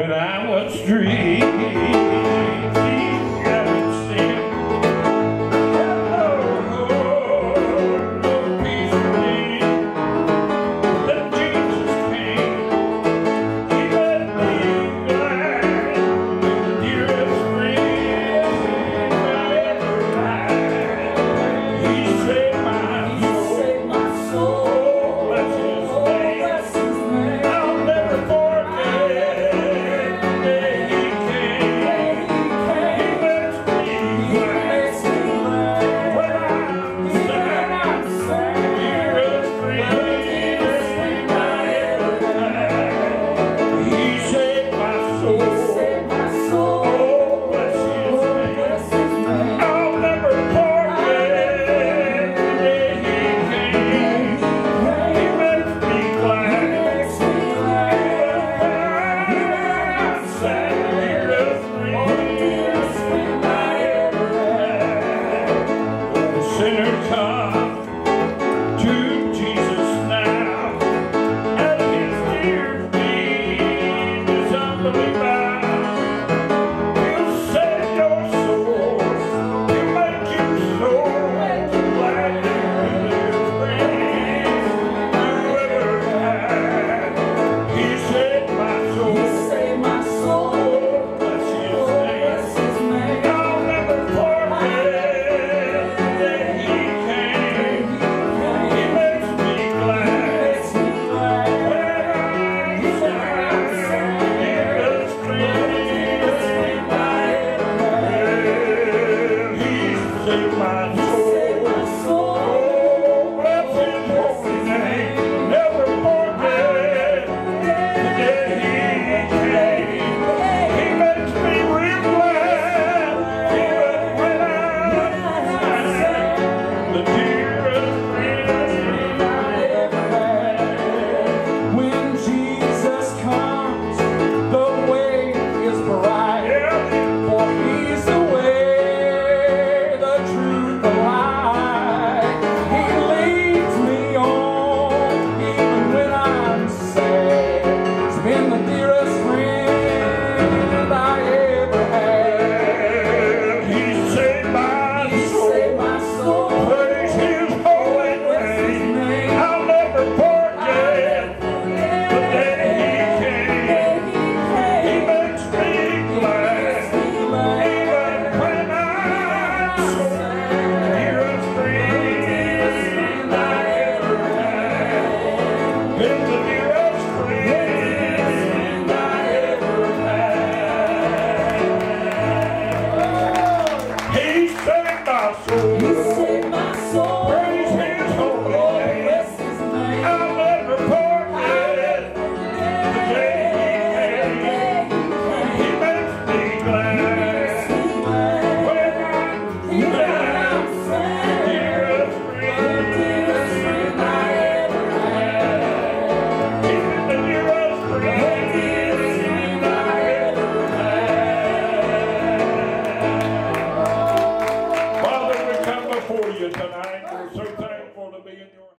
When I was 3, sinner, come to Jesus now, at his dear feet is humbly bound. He'll save your soul, he'll make your soul glad and dear friend. Whoever had, he saved my soul. He saved my soul. Bless his name. I'll never forget. He makes me glad when I'm sad.